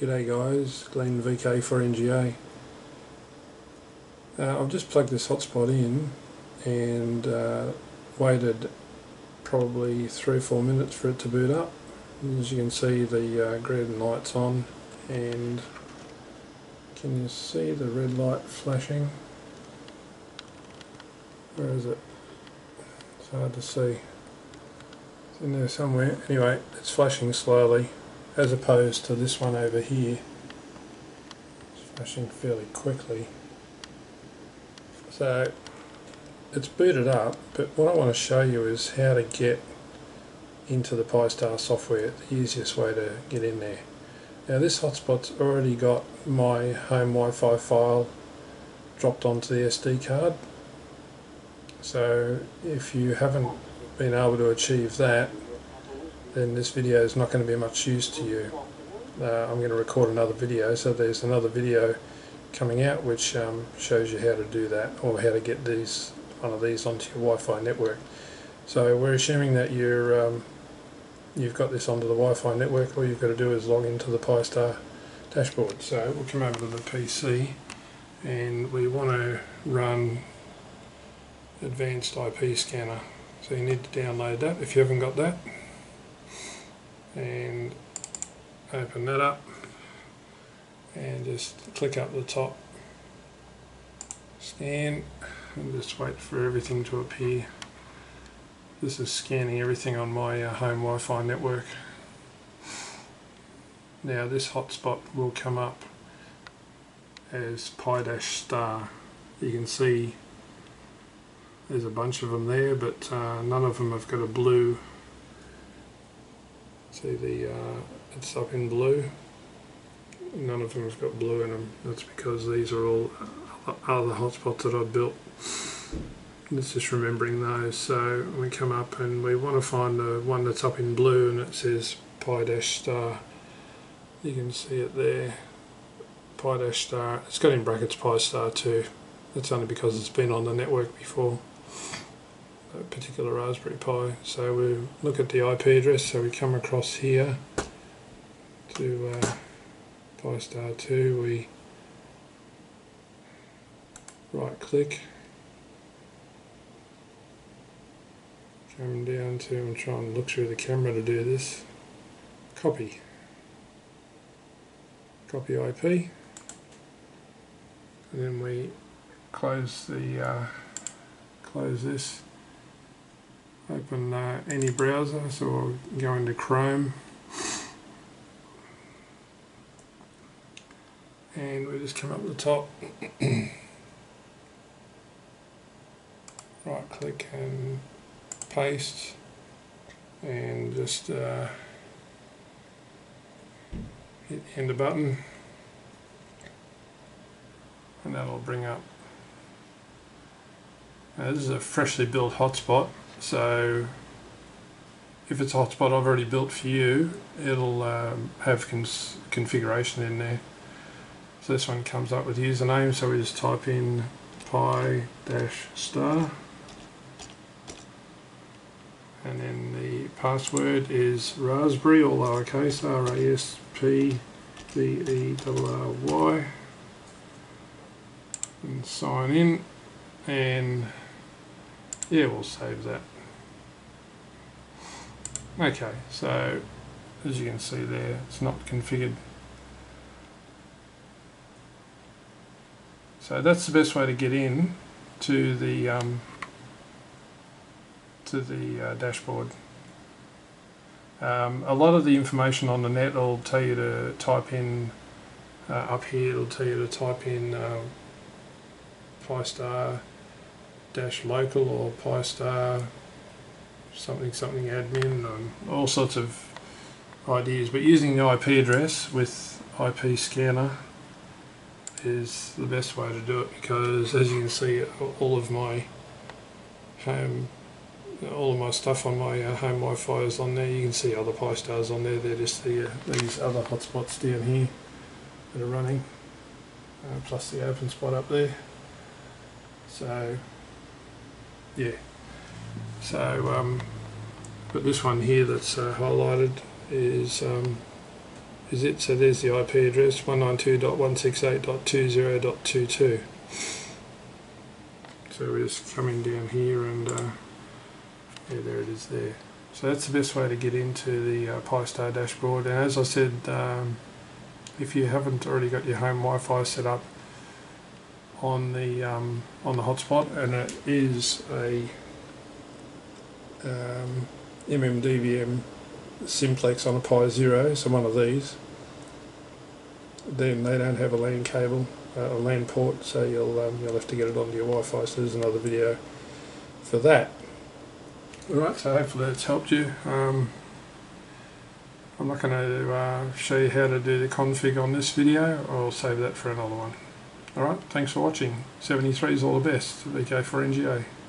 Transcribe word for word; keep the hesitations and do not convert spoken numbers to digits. G'day guys, Glenn V K four N G A. Uh, I've just plugged this hotspot in and uh, waited probably three or four minutes for it to boot up. As you can see, the uh, green light's on, and can you see the red light flashing? Where is it? It's hard to see. It's in there somewhere. Anyway, it's flashing slowly, as opposed to this one over here. It's flashing fairly quickly. So it's booted up, but what I want to show you is how to get into the Pi-Star software, the easiest way to get in there. Now this hotspot's already got my home Wi-Fi file dropped onto the S D card, so if you haven't been able to achieve that, then this video is not going to be much use to you. Uh, I'm going to record another video, so there's another video coming out which um, shows you how to do that, or how to get these one of these onto your Wi-Fi network. So we're assuming that you're um, you've got this onto the Wi-Fi network. All you've got to do is log into the Pi-Star dashboard. So we'll come over to the P C, and we want to run Advanced I P Scanner. So you need to download that if you haven't got that, and open that up, and just click up the top, scan, and just wait for everything to appear. This is scanning everything on my uh, home Wi-Fi network. Now this hotspot will come up as Pi-Star. You can see there's a bunch of them there, but uh, none of them have got a blue. See, the uh, it's up in blue. None of them have got blue in them. That's because these are all other hotspots that I've built. It's just remembering those. So we come up and we want to find the one that's up in blue, and it says Pi-Star. You can see it there, Pi-Star. It's got in brackets Pi-Star too. That's only because it's been on the network before, a particular Raspberry Pi. So we look at the I P address, so we come across here to uh, Pi-Star two. We right click, come down to, and try and look through the camera to do this, copy, copy I P, and then we close the, uh, close this, open uh, any browser, so we'll go into Chrome, and we just come up the top, right click and paste, and just uh, hit the enter button, and that'll bring up. Now this is a freshly built hotspot, so if it's a hotspot I've already built for you, it'll um, have cons configuration in there. So this one comes up with username, so we just type in Pi-Star, and then the password is raspberry, all lowercase, R A S P B E R R Y, and sign in, and yeah, we'll save that. Okay, so as you can see there, it's not configured. So that's the best way to get in to the um, to the uh, dashboard. Um, a lot of the information on the net will tell you to type in, uh, up here it'll tell you to type in uh, Pi-Star dash local, or Pi-Star something something admin, and all sorts of ideas, but using the I P address with I P Scanner is the best way to do it, because as you can see, all of my home all of my stuff on my uh, home Wi-Fi is on there. You can see other Pi-Stars on there. They're just the, uh, these other hotspots down here that are running, uh, plus the open spot up there. So yeah, so um, but this one here that's uh, highlighted is um, is it. So there's the I P address, one ninety-two dot one sixty-eight dot two zero dot twenty-two. So we're just coming down here and uh, yeah, there it is there. So that's the best way to get into the uh, Pi-Star dashboard. And as I said, um, if you haven't already got your home Wi-Fi set up on the um, on the hotspot, and it is a um, M M D V M simplex on a Pi Zero, so one of these, then they don't have a LAN cable, uh, a LAN port, so you'll um, you'll have to get it onto your Wi-Fi. So there's another video for that. Alright, so hopefully that's helped you. Um, I'm not going to uh, show you how to do the config on this video, or I'll save that for another one. Alright, thanks for watching. seventy-three is all the best. V K four N G A.